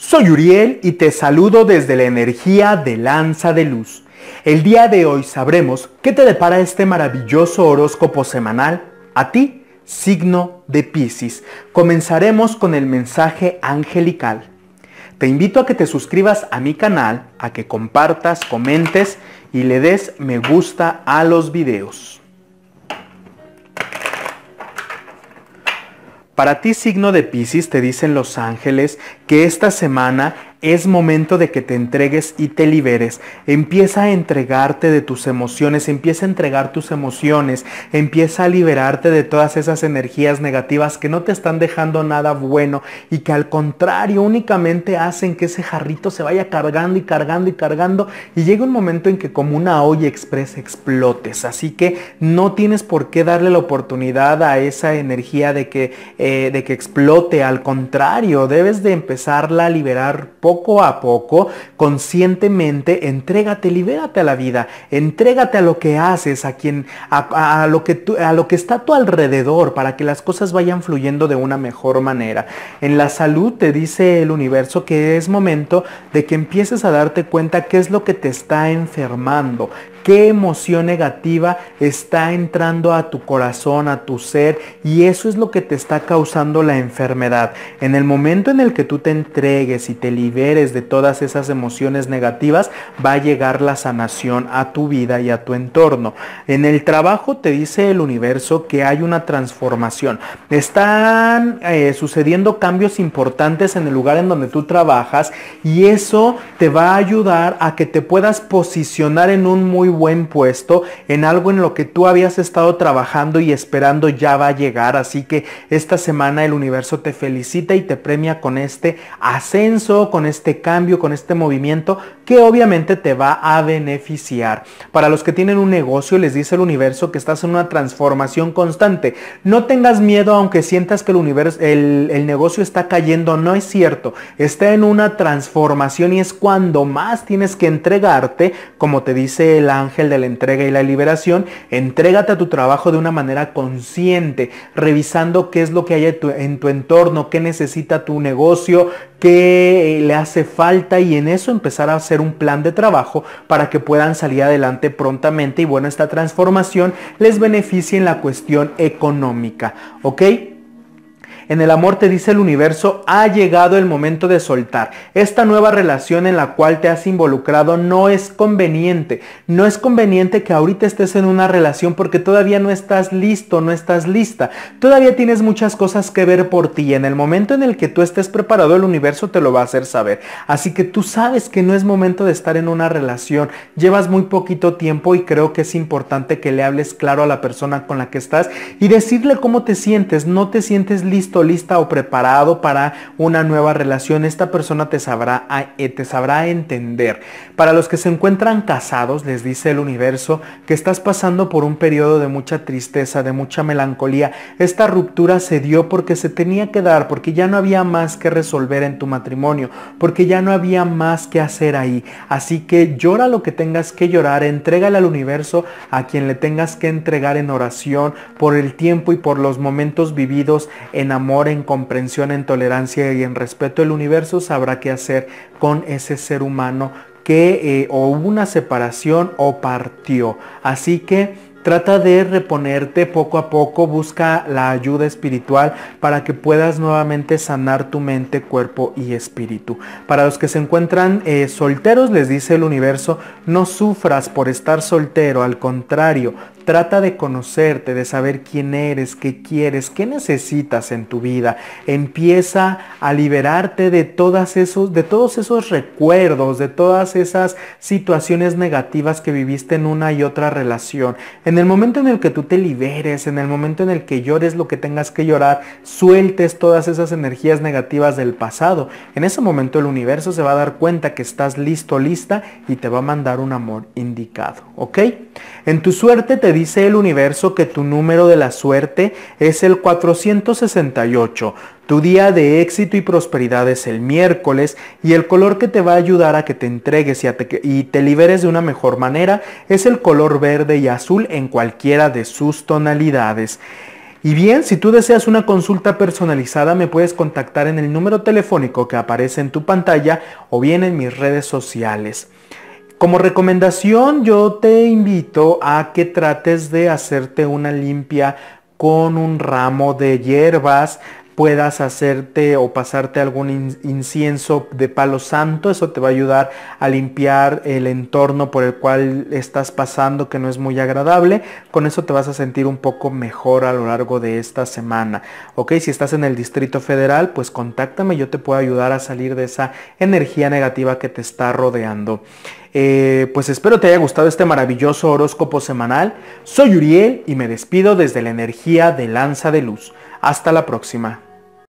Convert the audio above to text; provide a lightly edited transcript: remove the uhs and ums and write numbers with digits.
Soy Uriel y te saludo desde la energía de Lanza de Luz. El día de hoy sabremos qué te depara este maravilloso horóscopo semanal a ti, signo de Piscis. Comenzaremos con el mensaje angelical. Te invito a que te suscribas a mi canal, a que compartas, comentes y le des me gusta a los videos. Para ti, signo de Piscis, te dicen los ángeles que esta semana es momento de que te entregues y te liberes. Empieza a entregarte de tus emociones, empieza a entregar tus emociones, empieza a liberarte de todas esas energías negativas que no te están dejando nada bueno y que al contrario únicamente hacen que ese jarrito se vaya cargando y cargando y cargando y llega un momento en que como una olla express explotes. Así que no tienes por qué darle la oportunidad a esa energía de que explote. Al contrario, debes de empezarla a liberar poco a poco, conscientemente. Entrégate, libérate a la vida, entrégate a lo que haces, a lo que está a tu alrededor, para que las cosas vayan fluyendo de una mejor manera. En la salud te dice el universo que es momento de que empieces a darte cuenta qué es lo que te está enfermando, qué emoción negativa está entrando a tu corazón, a tu ser, y eso es lo que te está causando la enfermedad. En el momento en el que tú te entregues y te liberes de todas esas emociones negativas, va a llegar la sanación a tu vida y a tu entorno. En el trabajo te dice el universo que hay una transformación. Están sucediendo cambios importantes en el lugar en donde tú trabajas y eso te va a ayudar a que te puedas posicionar en un muy buen puesto, en algo en lo que tú habías estado trabajando y esperando ya va a llegar. Así que esta semana el universo te felicita y te premia con este ascenso, con este cambio, con este movimiento que obviamente te va a beneficiar. Para los que tienen un negocio, les dice el universo que estás en una transformación constante. No tengas miedo aunque sientas que el negocio está cayendo. No es cierto, está en una transformación y es cuando más tienes que entregarte, como te dice el ángel de la entrega y la liberación. Entrégate a tu trabajo de una manera consciente, revisando qué es lo que hay en tu entorno, qué necesita tu negocio, qué le hace falta, y en eso empezar a hacer un plan de trabajo para que puedan salir adelante prontamente. Y bueno, esta transformación les beneficia en la cuestión económica, ¿ok? En el amor te dice el universo, ha llegado el momento de soltar. Esta nueva relación en la cual te has involucrado no es conveniente. No es conveniente que ahorita estés en una relación porque todavía no estás listo, no estás lista. Todavía tienes muchas cosas que ver por ti. En el momento en el que tú estés preparado, el universo te lo va a hacer saber. Así que tú sabes que no es momento de estar en una relación. Llevas muy poquito tiempo y creo que es importante que le hables claro a la persona con la que estás y decirle cómo te sientes. No te sientes listo, lista o preparado para una nueva relación. Esta persona te sabrá entender. Para los que se encuentran casados, les dice el universo que estás pasando por un periodo de mucha tristeza, de mucha melancolía. Esta ruptura se dio porque se tenía que dar, porque ya no había más que resolver en tu matrimonio, porque ya no había más que hacer ahí. Así que llora lo que tengas que llorar, entrégale al universo a quien le tengas que entregar en oración por el tiempo y por los momentos vividos en amor, en comprensión, en tolerancia y en respeto. El universo sabrá qué hacer con ese ser humano que o hubo una separación o partió. Así que trata de reponerte poco a poco, busca la ayuda espiritual para que puedas nuevamente sanar tu mente, cuerpo y espíritu. Para los que se encuentran solteros, les dice el universo, no sufras por estar soltero, al contrario, trata de conocerte, de saber quién eres, qué quieres, qué necesitas en tu vida. Empieza a liberarte de todos esos recuerdos, de todas esas situaciones negativas que viviste en una y otra relación. En el momento en el que tú te liberes, en el momento en el que llores lo que tengas que llorar, sueltes todas esas energías negativas del pasado, en ese momento el universo se va a dar cuenta que estás listo, lista, y te va a mandar un amor indicado, ¿ok? En tu suerte te dice el universo que tu número de la suerte es el 468. Tu día de éxito y prosperidad es el miércoles y el color que te va a ayudar a que te entregues y te liberes de una mejor manera es el color verde y azul en cualquiera de sus tonalidades. Y bien, si tú deseas una consulta personalizada, me puedes contactar en el número telefónico que aparece en tu pantalla o bien en mis redes sociales. Como recomendación, yo te invito a que trates de hacerte una limpia con un ramo de hierbas, puedas hacerte o pasarte algún incienso de palo santo. Eso te va a ayudar a limpiar el entorno por el cual estás pasando, que no es muy agradable. Con eso te vas a sentir un poco mejor a lo largo de esta semana. Ok, si estás en el Distrito Federal, pues contáctame, yo te puedo ayudar a salir de esa energía negativa que te está rodeando. Pues espero te haya gustado este maravilloso horóscopo semanal. Soy Uriel y me despido desde la energía de Lanza de Luz. Hasta la próxima.